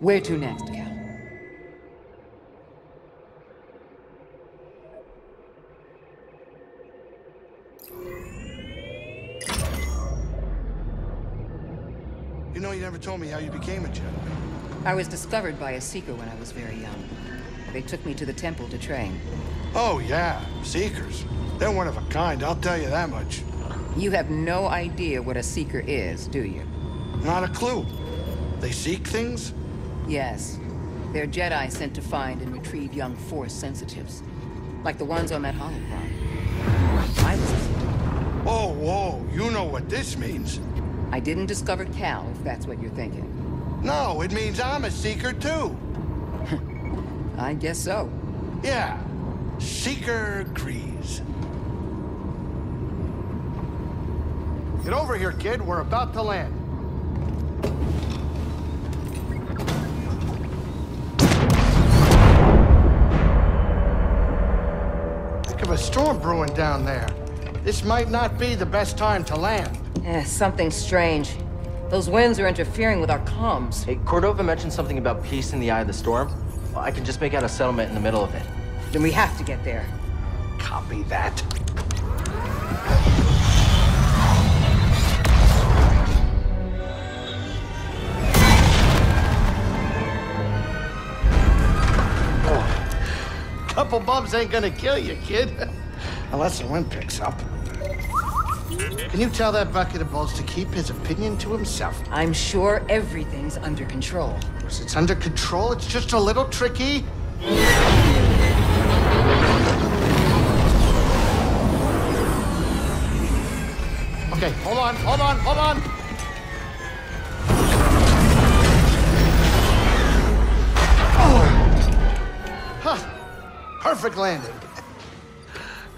Where to next, Cal? You know, you never told me how you became a Jedi. I was discovered by a Seeker when I was very young. They took me to the temple to train. Oh, yeah. Seekers. They're one of a kind, I'll tell you that much. You have no idea what a Seeker is, do you? Not a clue. They seek things? Yes. They're Jedi sent to find and retrieve young Force sensitives. Like the ones on that holocron. I was a Seeker. Whoa, whoa. You know what this means. I didn't discover Cal, if that's what you're thinking. No, it means I'm a Seeker, too. I guess so. Yeah. Seeker Kreeze. Get over here, kid. We're about to land. Heck of a storm brewing down there. This might not be the best time to land. Yeah, something strange. Those winds are interfering with our comms. Hey, Cordova mentioned something about peace in the eye of the storm. Well, I can just make out a settlement in the middle of it. Then we have to get there. Copy that. Oh. Couple bumps ain't gonna kill you, kid. Unless the wind picks up. Can you tell that bucket of bolts to keep his opinion to himself? I'm sure everything's under control. Of course it's under control, it's just a little tricky. Okay, hold on, hold on, hold on! Oh. Huh. Perfect landing.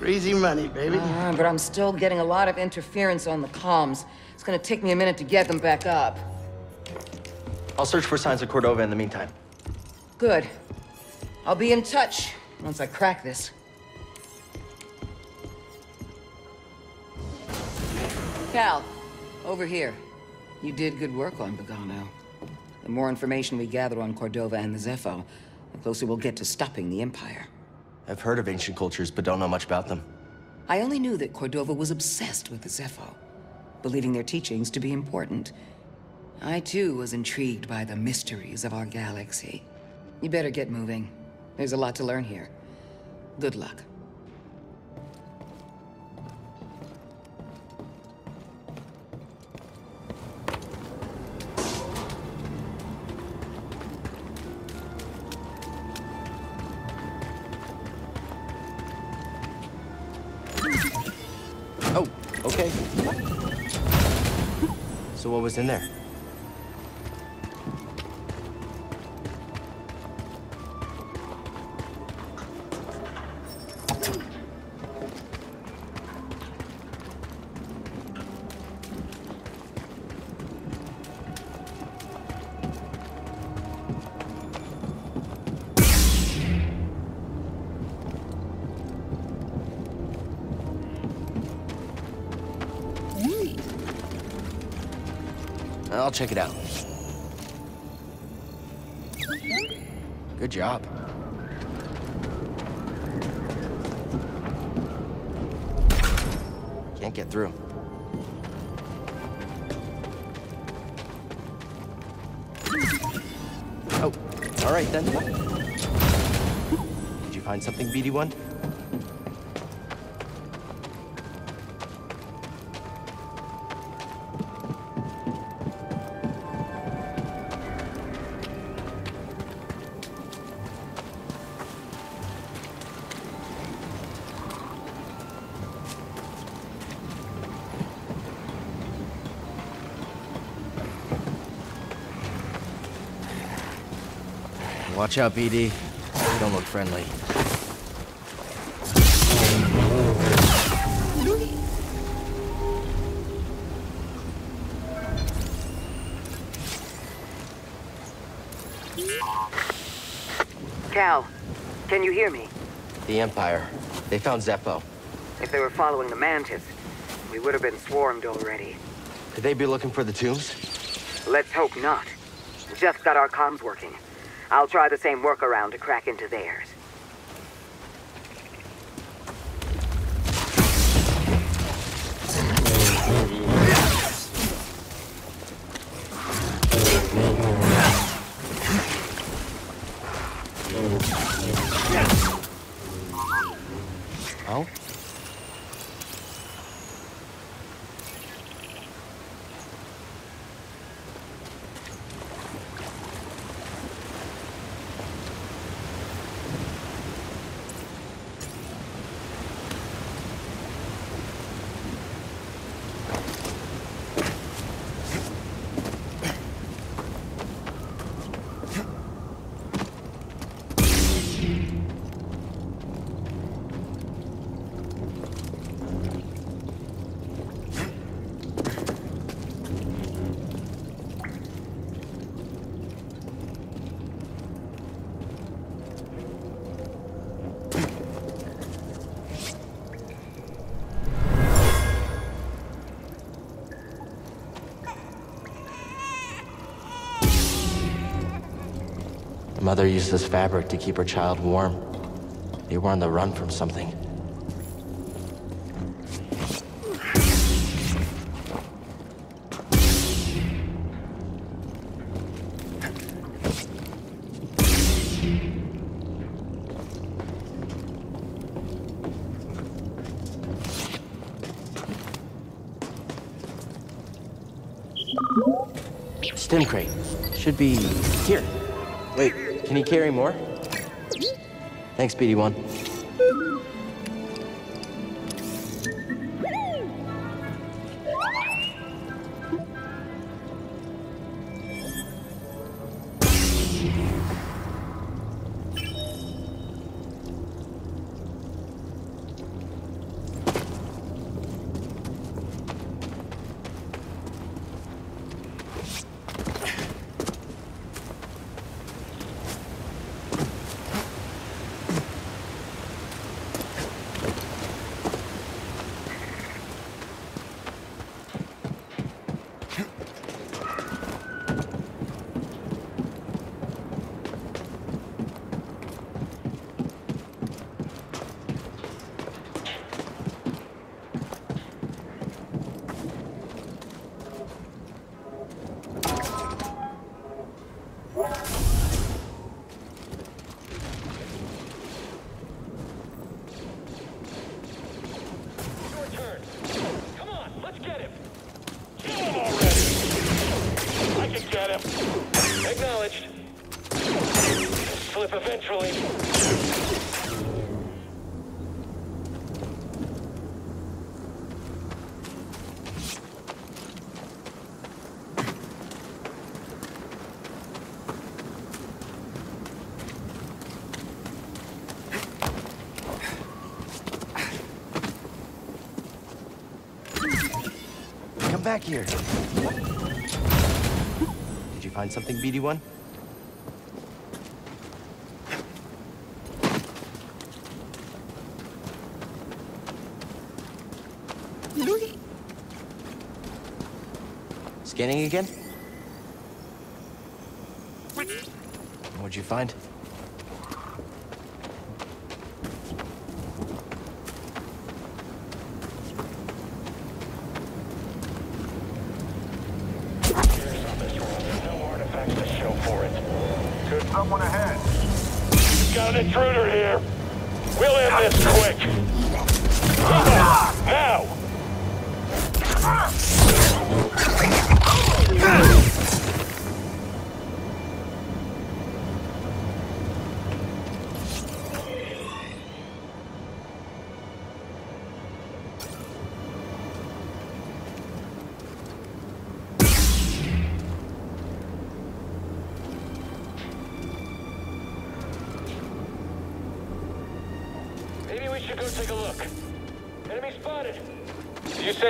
Easy money, baby. But I'm still getting a lot of interference on the comms. It's gonna take me a minute to get them back up. I'll search for signs of Cordova in the meantime. Good. I'll be in touch once I crack this. Cal, over here. You did good work on Bogano. The more information we gather on Cordova and the Zeffo, the closer we'll get to stopping the Empire. I've heard of ancient cultures, but don't know much about them. I only knew that Cordova was obsessed with the Zeffo, believing their teachings to be important. I, too, was intrigued by the mysteries of our galaxy. You better get moving. There's a lot to learn here. Good luck. So what was in there? I'll check it out. Good job. Can't get through. Oh, all right then. Did you find something, BD-1? Watch out, BD. You don't look friendly. Cal, can you hear me? The Empire. They found Zeffo. If they were following the Mantis, we would have been swarmed already. Could they be looking for the tombs? Let's hope not. just got our comms working. I'll try the same workaround to crack into theirs. Mother used this fabric to keep her child warm. They were on the run from something. Stim crate should be here. Wait. Can you carry more? Thanks, BD-1. Back here. Did you find something, BD-1? Scanning again? What'd you find?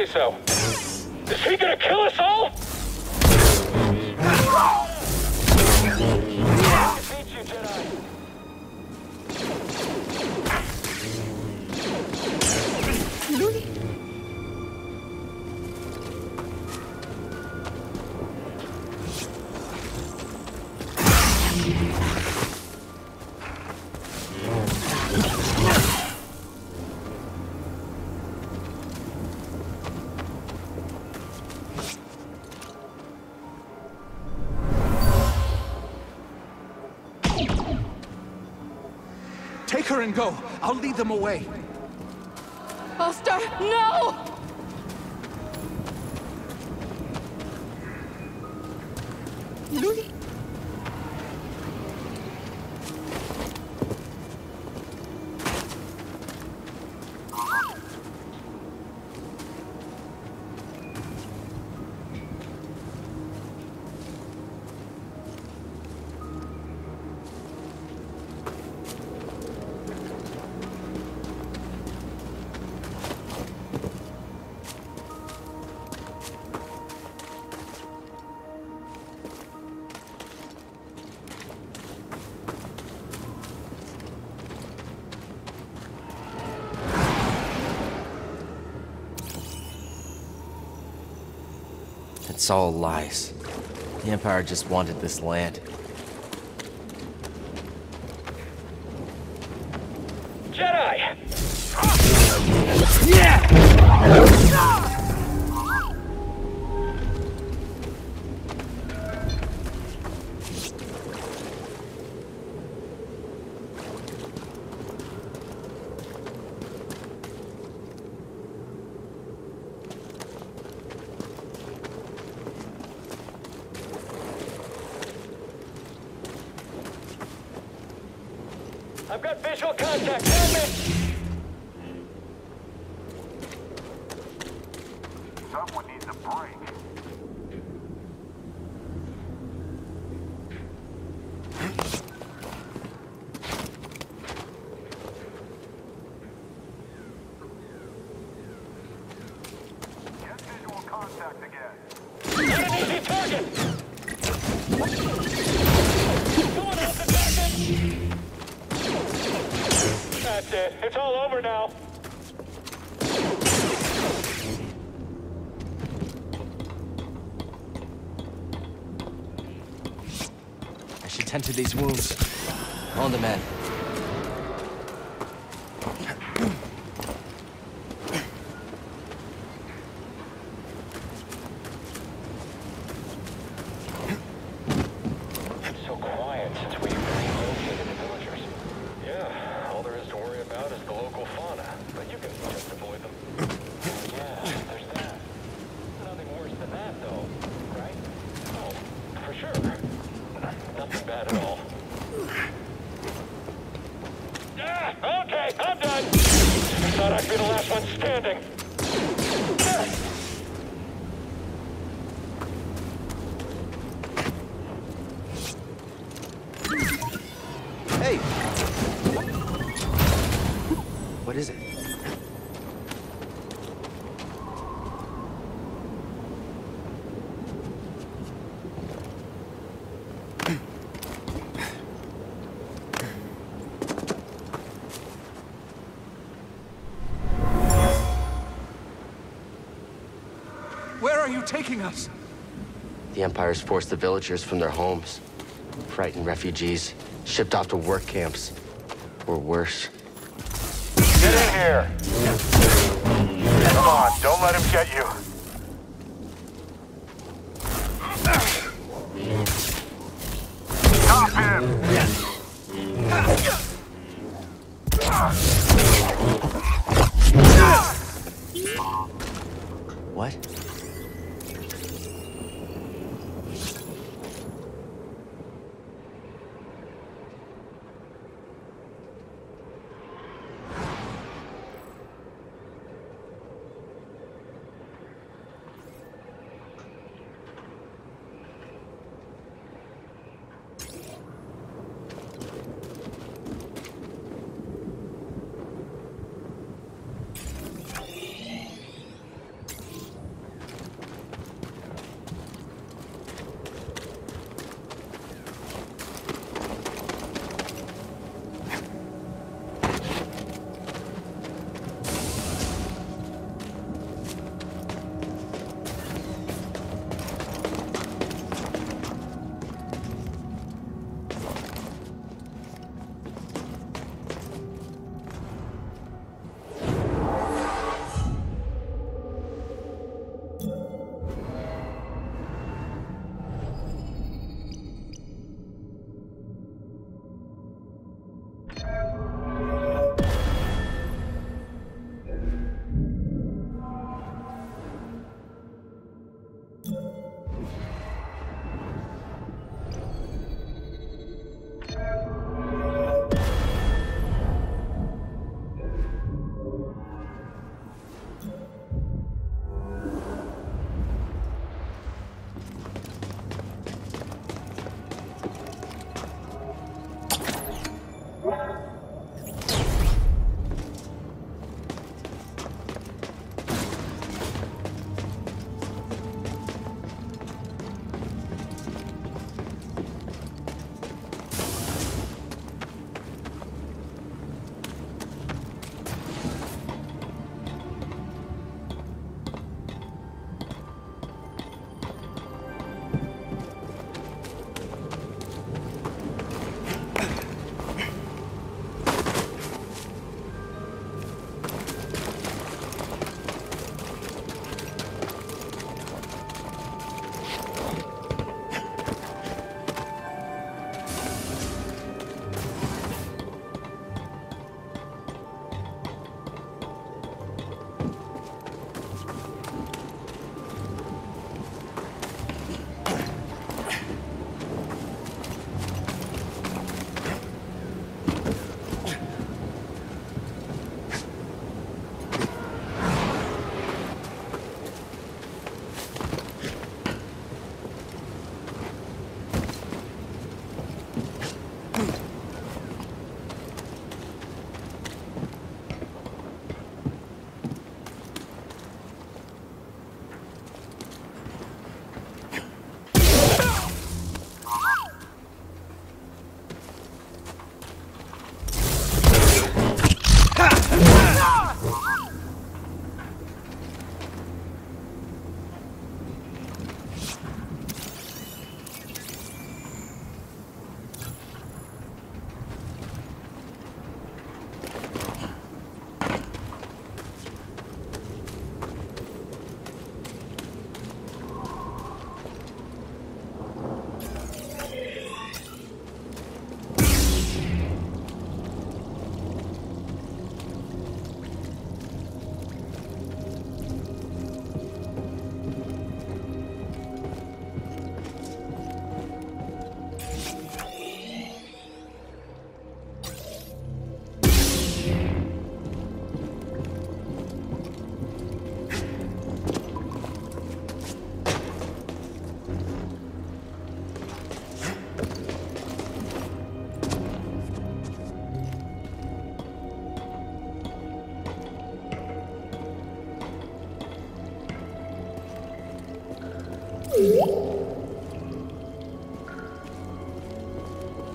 So, is he gonna kill us all? Defeat you, Jedi. Break her and go. I'll lead them away. Ulster, no! Louis? It's all lies. The Empire just wanted this land. Jedi! Yeah! Tend to these wounds. On the men. So quiet since we relocated the villagers. Yeah, all there is to worry about is the local fauna, but you can just avoid them. Yeah, there's that. Nothing worse than that, though, right? Oh, for sure. Nothing bad at all. Ah, okay, I'm done. I thought I'd be the last one standing. Hey! What is it? Taking us. The Empire's forced the villagers from their homes. Frightened refugees, shipped off to work camps, or worse. Get in here! Come on, don't let him get you. Stop him! What?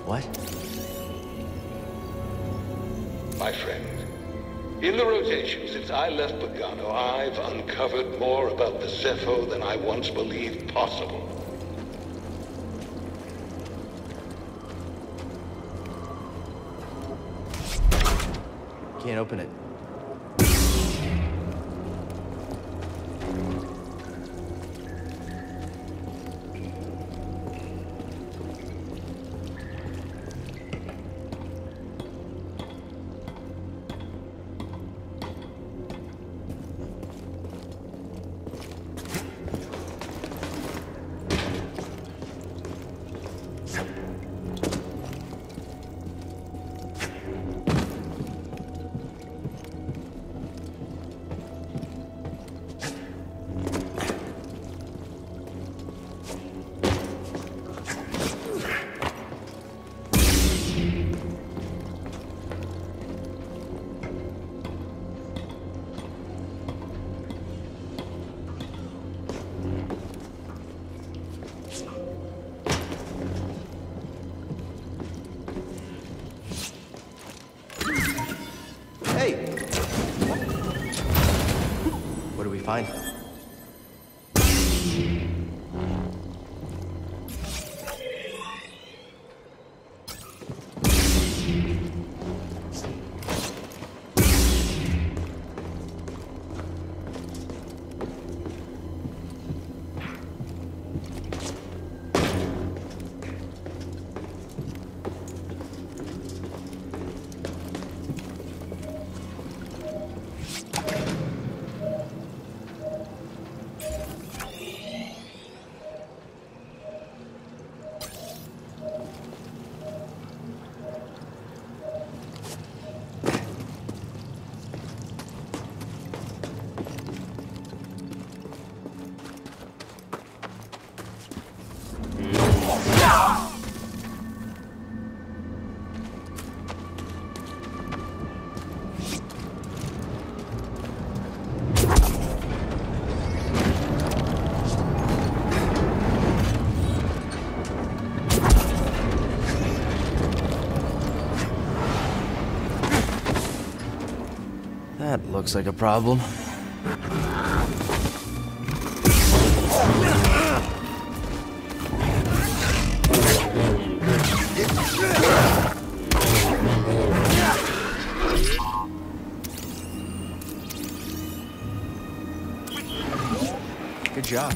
What? My friend, in the rotation since I left Bogano, I've uncovered more about the Zeffo than I once believed possible. Can't open it. Looks like a problem. Good job.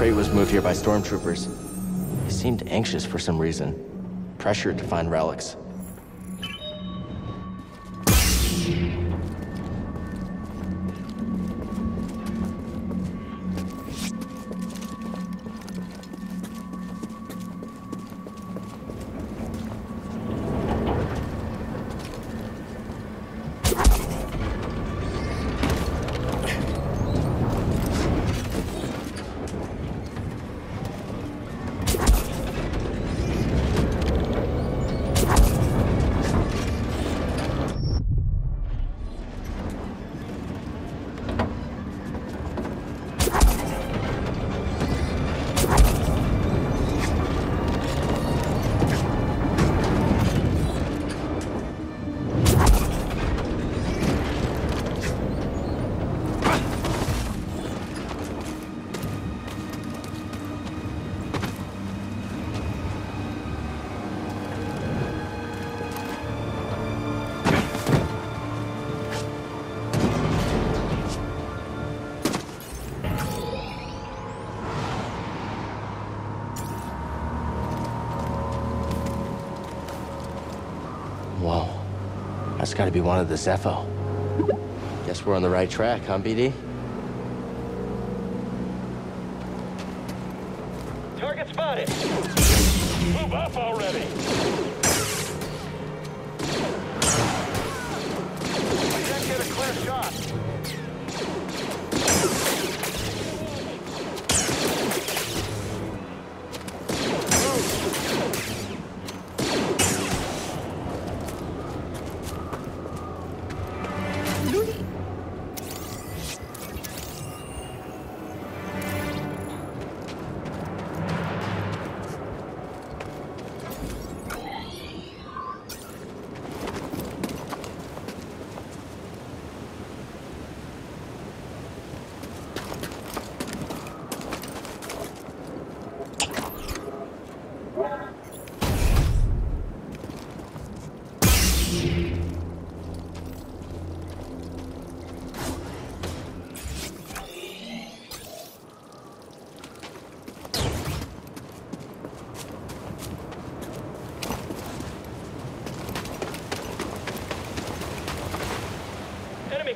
crate was moved here by stormtroopers. He seemed anxious for some reason, pressured to find relics. It's gotta be one of the Zeffo. Guess we're on the right track, huh, BD? Target spotted! Move up already! I can't get a clear shot!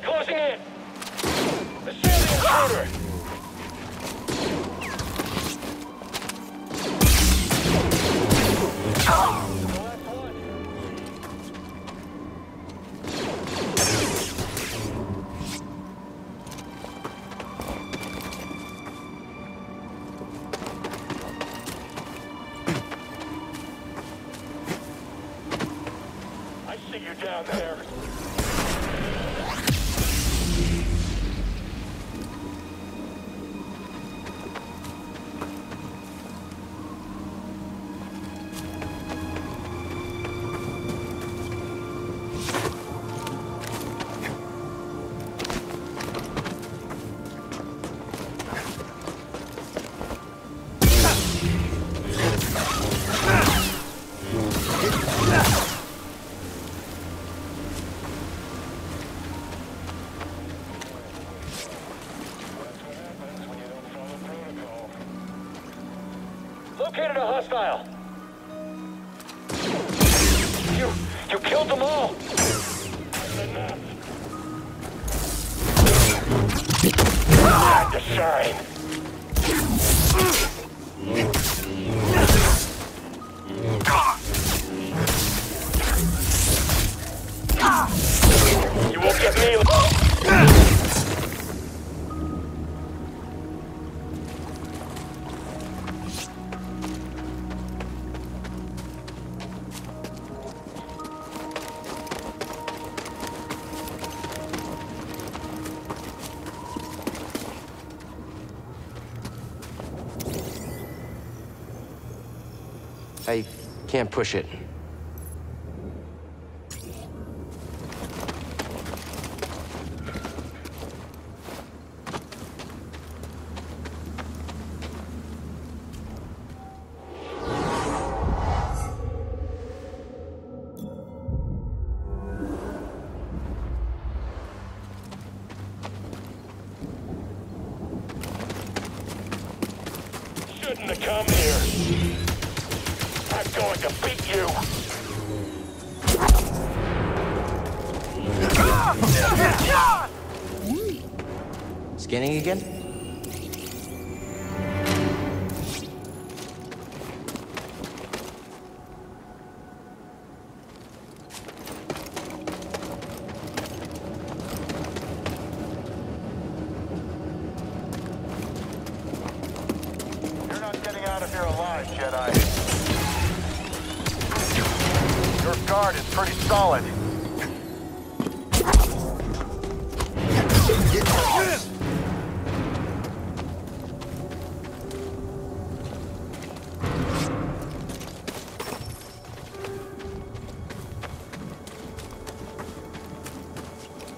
Closing in! The shielding is over! I see you down there. Located a hostile. You killed them all. Time to shine. You won't get me. I can't push it. threatened to come here. I'm going to beat you. Scanning again?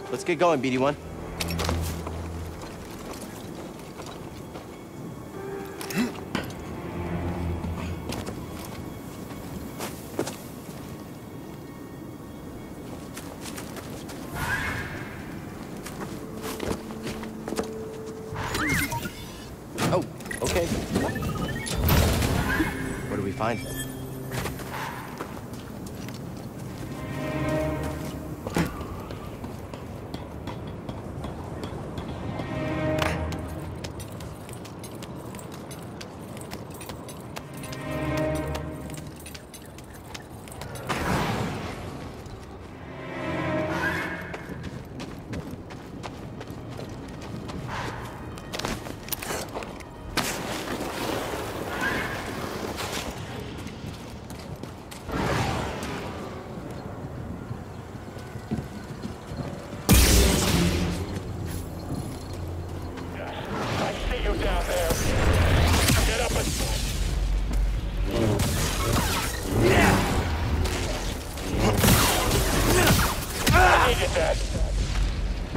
Let's get going, BD-1. Oh, okay. What do we find?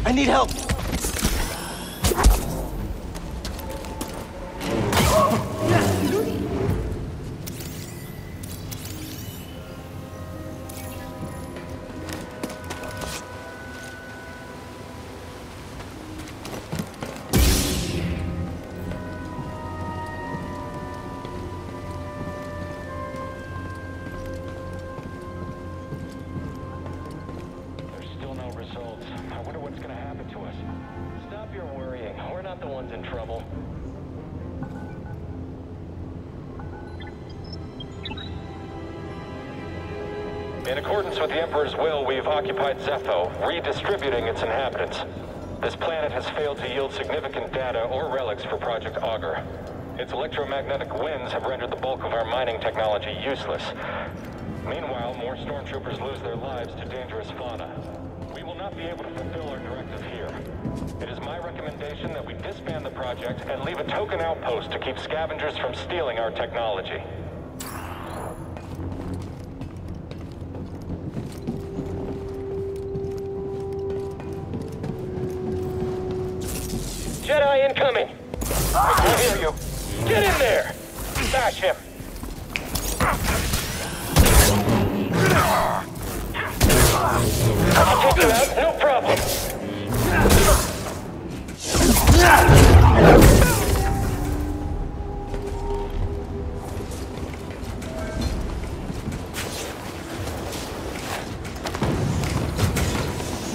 I need help! In accordance with the Emperor's will, we've occupied Zeffo, redistributing its inhabitants. This planet has failed to yield significant data or relics for Project Augur. Its electromagnetic winds have rendered the bulk of our mining technology useless. Meanwhile, more stormtroopers lose their lives to dangerous fauna. We will not be able to fulfill our directive here. It is my recommendation that we disband the project and leave a token outpost to keep scavengers from stealing our technology. Jedi incoming! I can hear you! Get in there! Smash him! I'll take him out, no problem!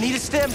Need a stim!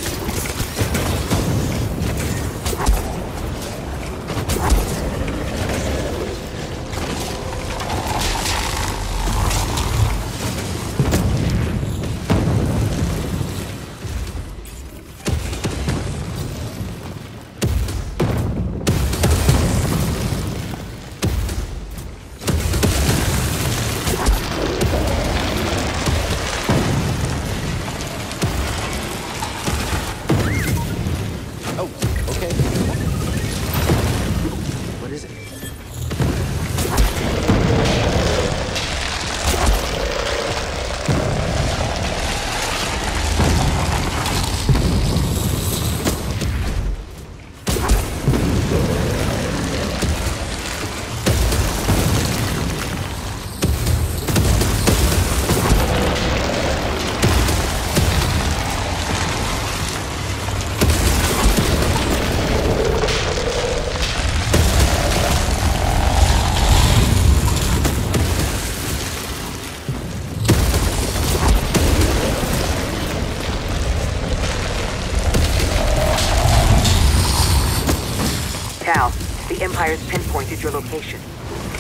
The Empire's pinpointed your location.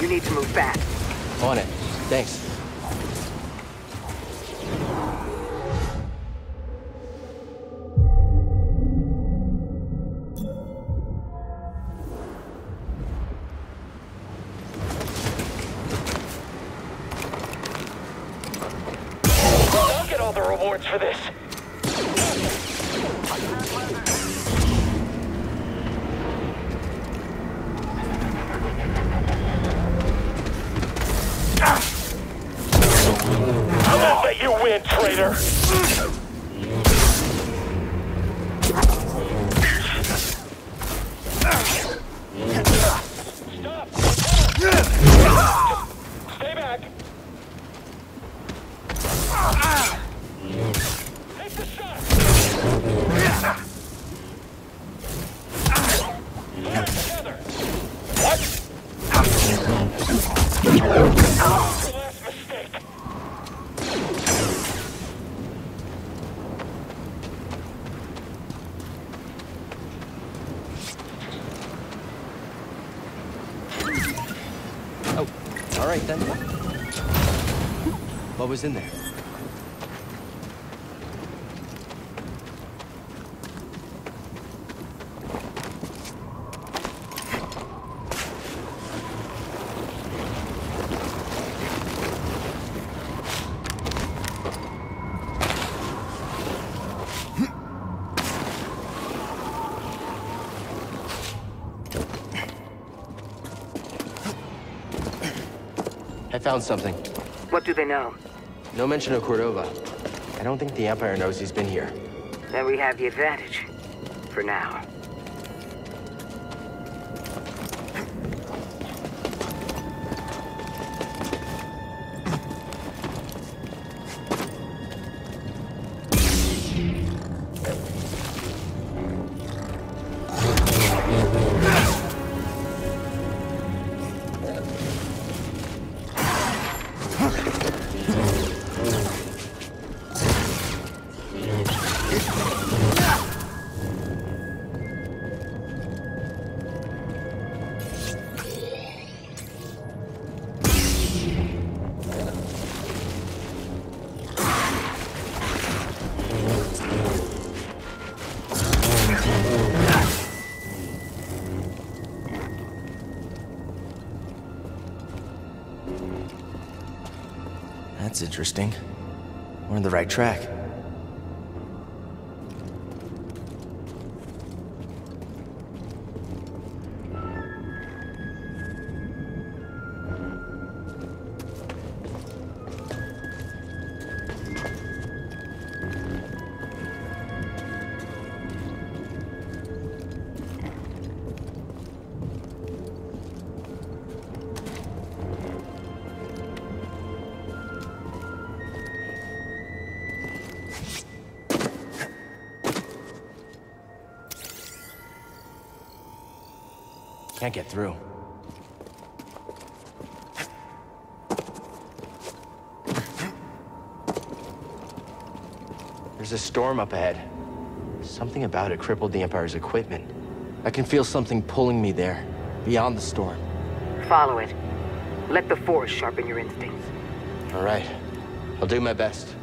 You need to move fast. On it. Thanks. I'll get all the rewards for this. Traitor! What was in there? I found something. What do they know? No mention of Cordova. I don't think the Empire knows he's been here. Then we have the advantage. For now. That's interesting. We're on the right track. Can't get through. There's a storm up ahead. Something about it crippled the Empire's equipment. I can feel something pulling me there, beyond the storm. Follow it. Let the Force sharpen your instincts. All right. I'll do my best.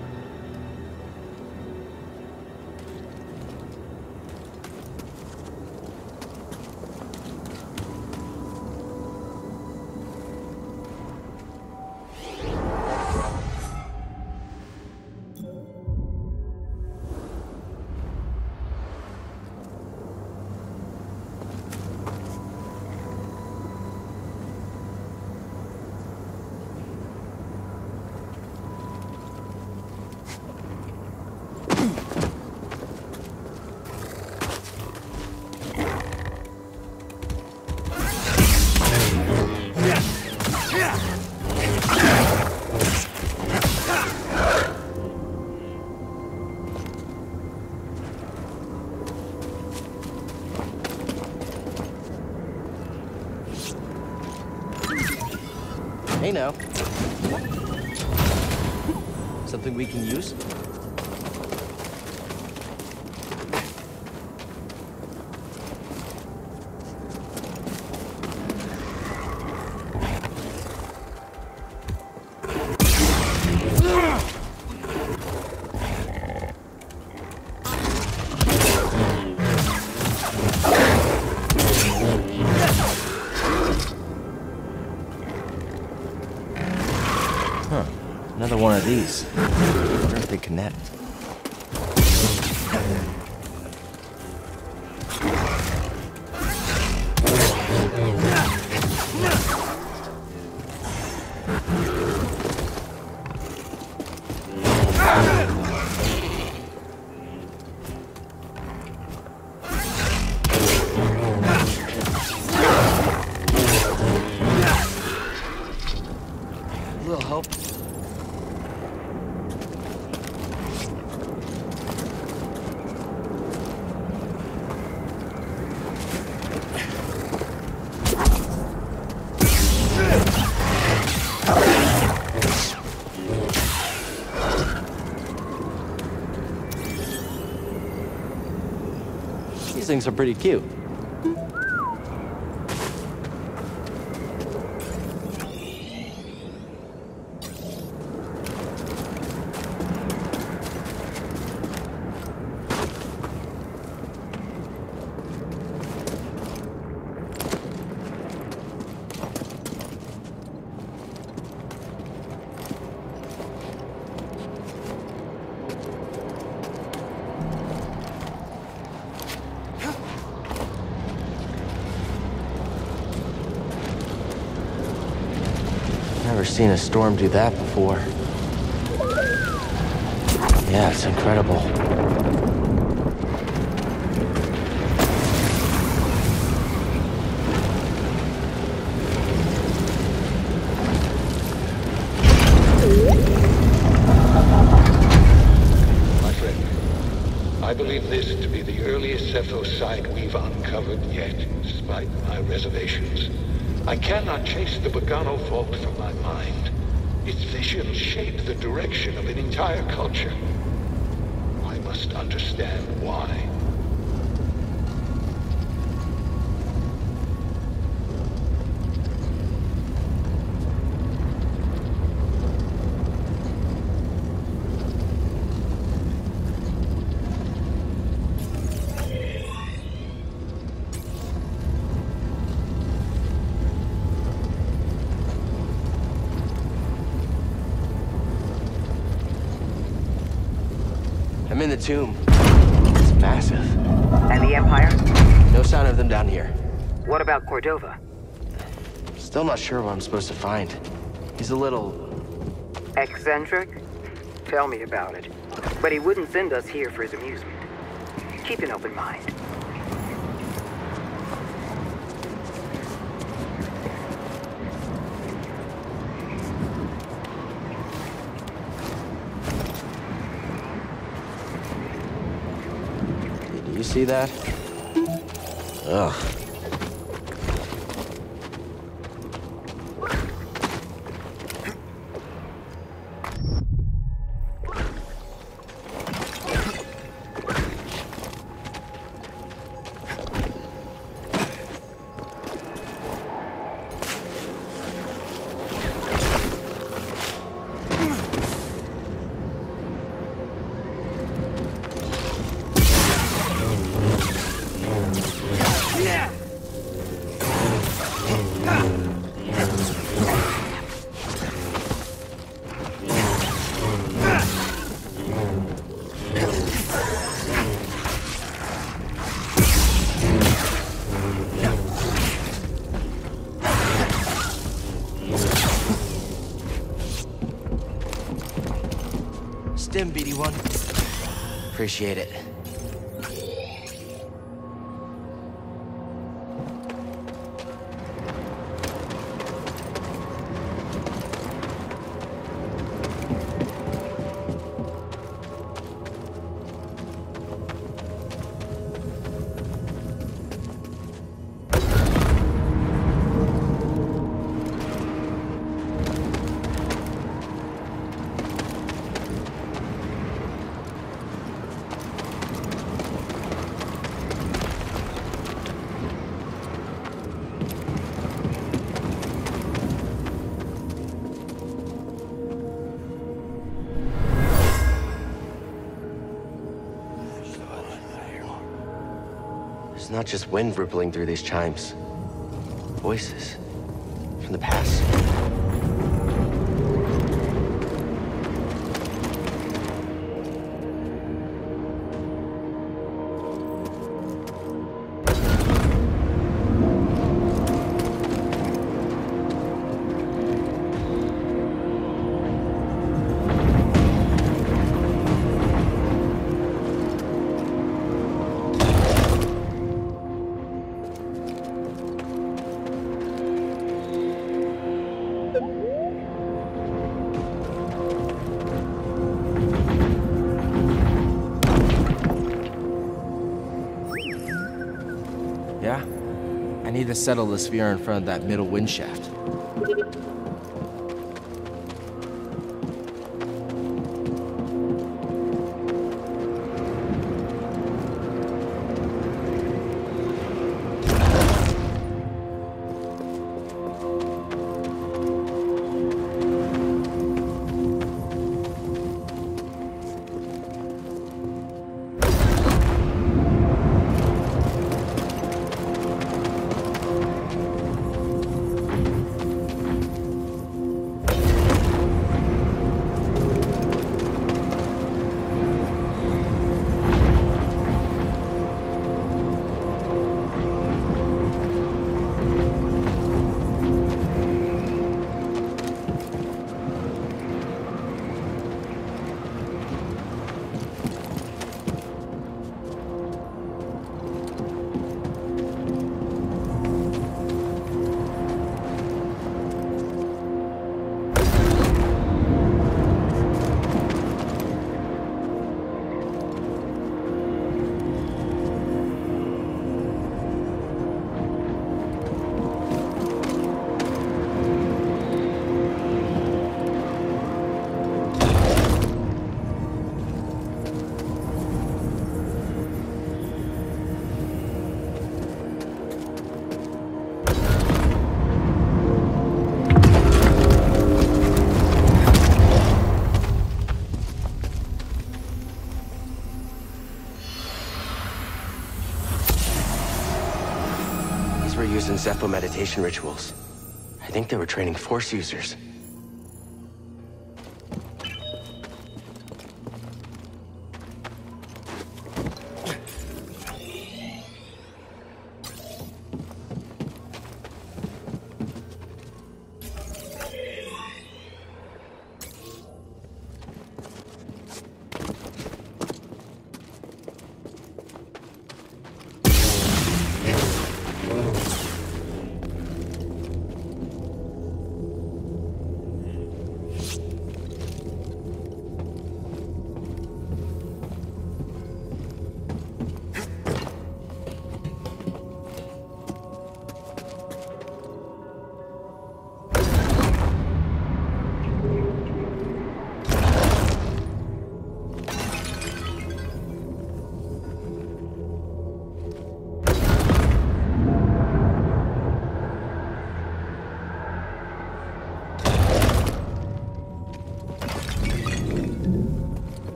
Hey now. Something we can use? another one of these. I wonder if they connect. Things are pretty cute. I've never seen a storm do that before. Yeah, it's incredible. My friend, I believe this to be the earliest Zeffo site we've uncovered yet, despite my reservations. I cannot chase the Bogano Vault from my mind. Its visions shape the direction of an entire culture. I must understand why. In the tomb. It's massive. And the Empire? No sign of them down here. What about Cordova? Still not sure what I'm supposed to find. He's a little... eccentric? Tell me about it. But he wouldn't send us here for his amusement. Keep an open mind. See that? Ugh. BD-1. Appreciate it. It's not just wind rippling through these chimes. Voices from the past. Yeah? I need to settle the sphere in front of that middle wind shaft. Using Zeffo meditation rituals. I think they were training Force users.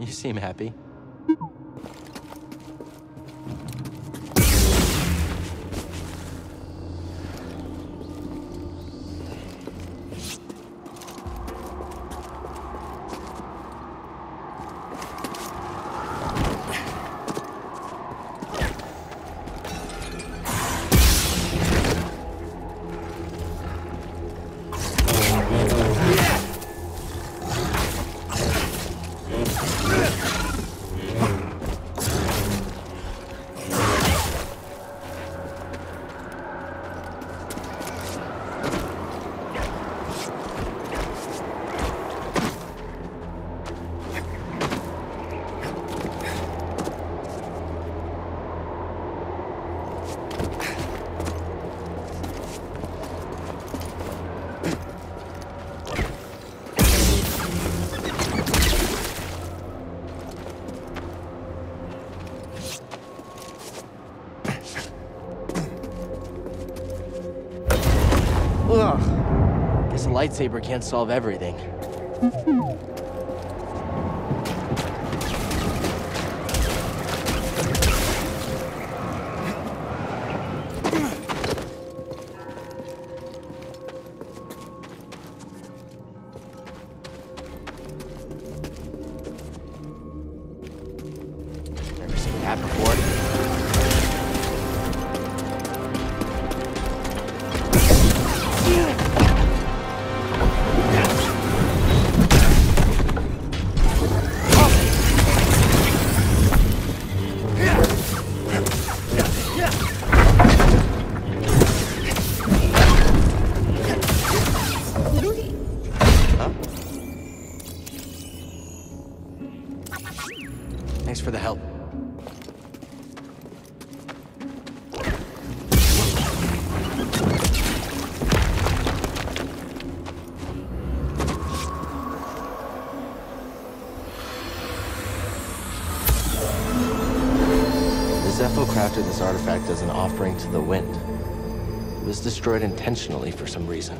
You seem happy. lightsaber can't solve everything. This artifact as an offering to the wind. It was destroyed intentionally for some reason.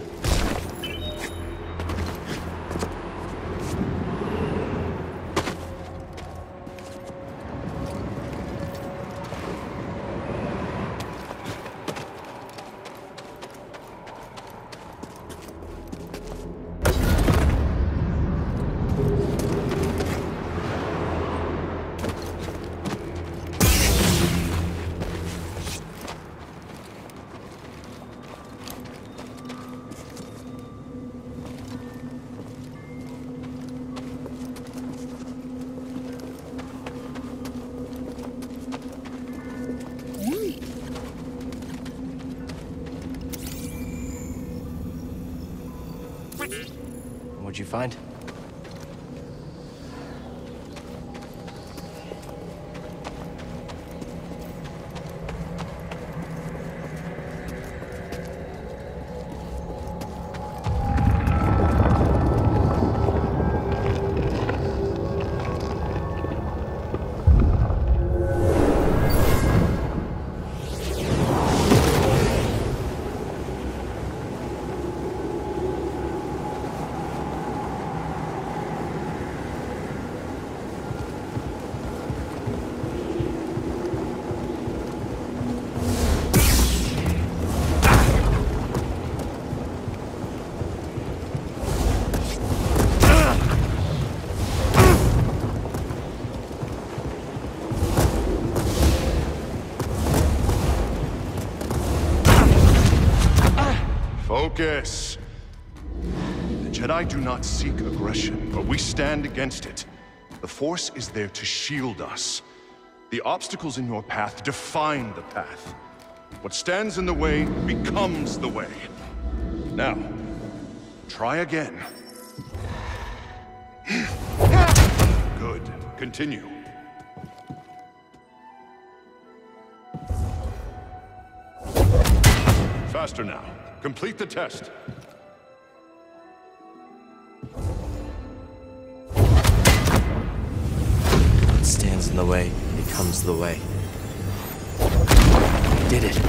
What'd you find? Yes. The Jedi do not seek aggression, but we stand against it. The Force is there to shield us. The obstacles in your path define the path. What stands in the way becomes the way. Now, try again. Good. Continue. Faster now. Complete the test. What stands in the way becomes the way. I did it.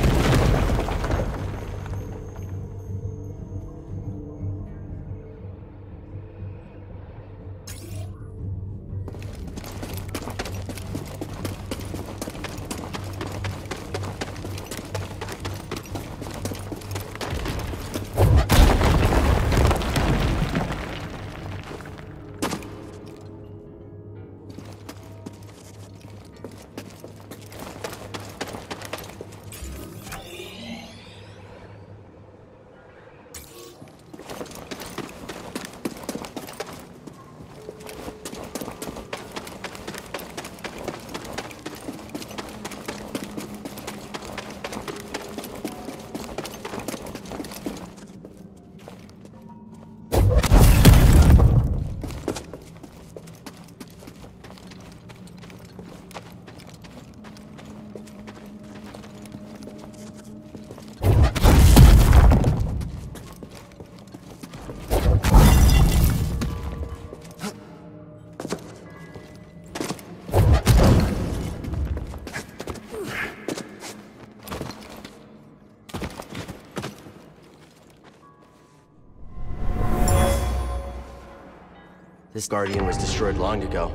This guardian was destroyed long ago.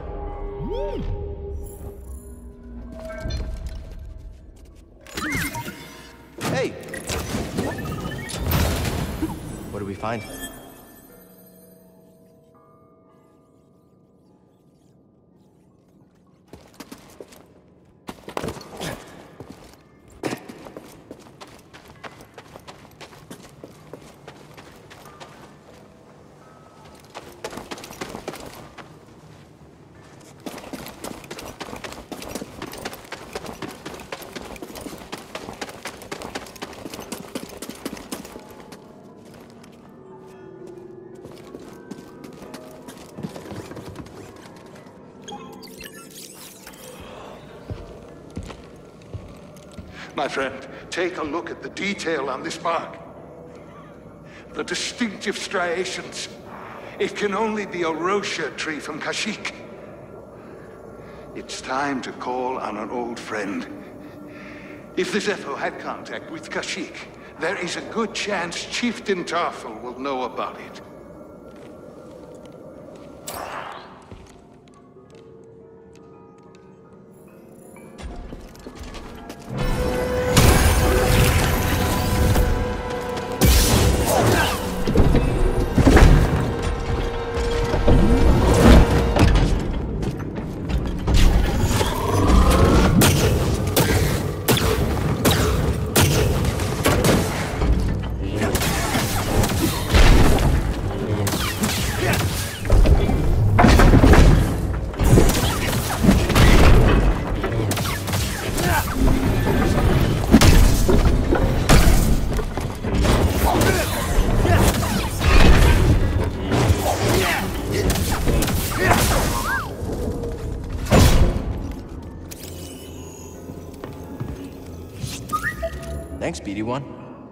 Hey! What do we find? My friend, take a look at the detail on this bark. The distinctive striations. It can only be a Rosha tree from Kashyyyk. It's time to call on an old friend. If the Zeffo had contact with Kashyyyk, there is a good chance Chieftain Tarfel will know about it. Thanks, BD-1.